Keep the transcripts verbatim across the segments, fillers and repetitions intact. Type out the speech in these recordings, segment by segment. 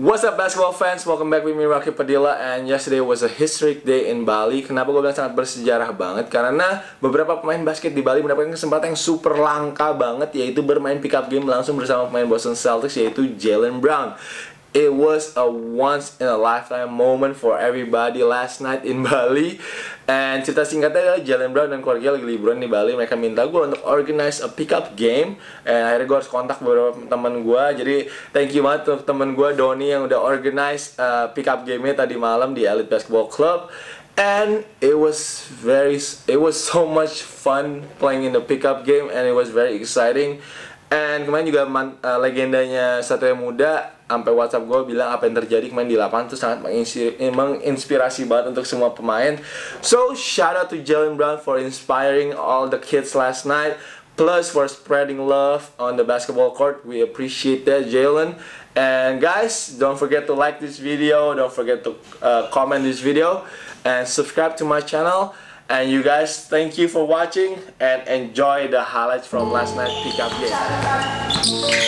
What's up basketball fans, welcome back with me Rocky Padilla. And yesterday was a historic day in Bali. Kenapa gue bilang sangat bersejarah banget? Karena beberapa pemain basket di Bali mendapatkan kesempatan yang super langka banget, yaitu bermain pick up game langsung bersama pemain Boston Celtics, yaitu Jaylen Brown. It was a once in a lifetime moment for everybody last night in Bali. And cerita singkatnya adalah Jaylen Brown dan keluarga lagi liburan di Bali. Mereka minta gue untuk organize a pick up game. And akhirnya gue harus kontak beberapa teman gue. Jadi thank you banget untuk teman gue Doni yang udah organize uh, pick up game-nya tadi malam di Elite Basketball Club. And it was very, it was so much fun playing in the pick up game. And it was very exciting. And kemarin juga man, uh, legendanya Satre Muda sampai WhatsApp gue bilang apa yang terjadi kemarin di lapangan itu sangat menginspirasi banget untuk semua pemain. So shout out to Jaylen Brown for inspiring all the kids last night, plus for spreading love on the basketball court. We appreciate that, Jaylen. And guys, don't forget to like this video, don't forget to uh, comment this video, and subscribe to my channel. And you guys, thank you for watching and enjoy the highlights from last night's pickup game. Wow.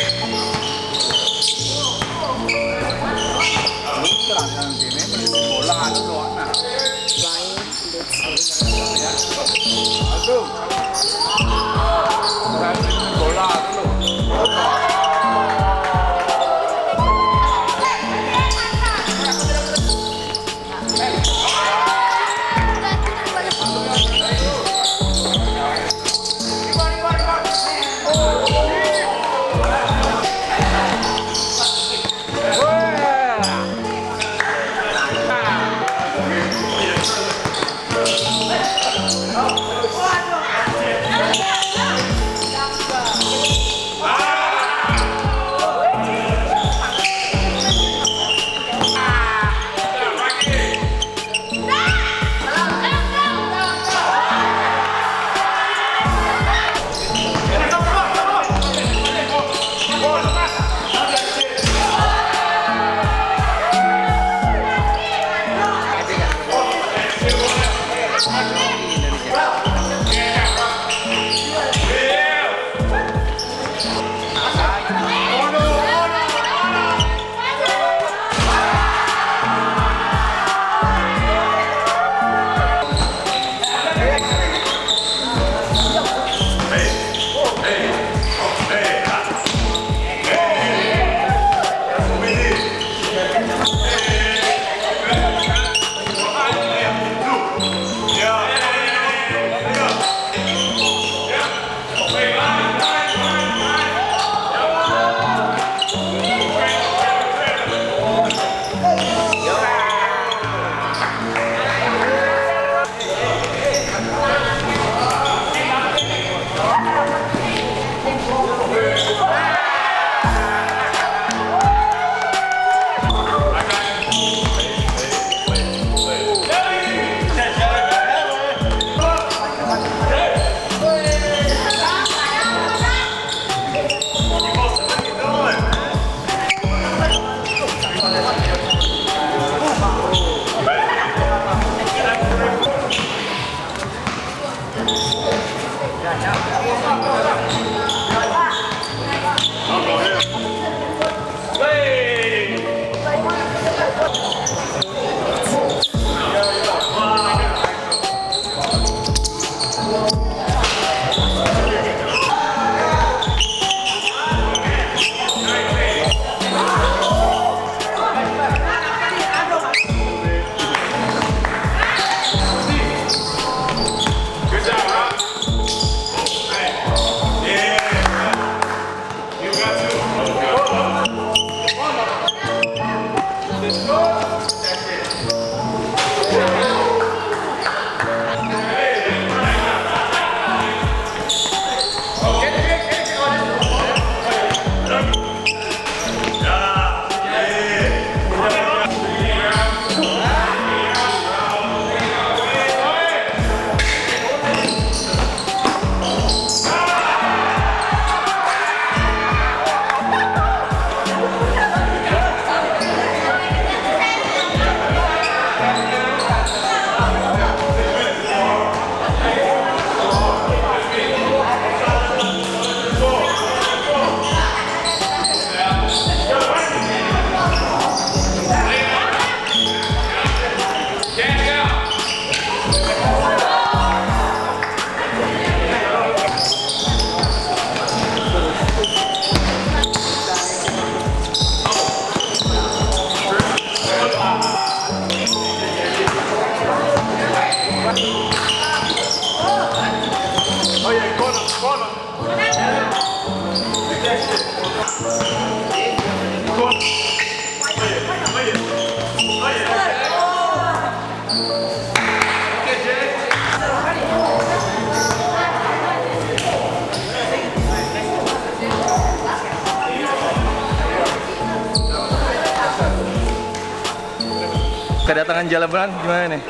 Kedatangan Jaylen Brown gimana nih?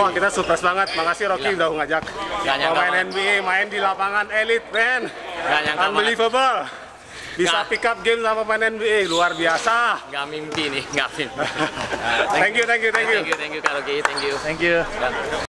Wah, kita surprise banget. Makasih Rocky udah ngajak. Mau main N B A, main di lapangan Elite, man. Unbelievable. Bisa pick up game sama pemain N B A, luar biasa. Gak mimpi nih, gak mimpi. Thank you, thank you, thank you. Thank you, thank you Kak Rocky, thank you. Thank you.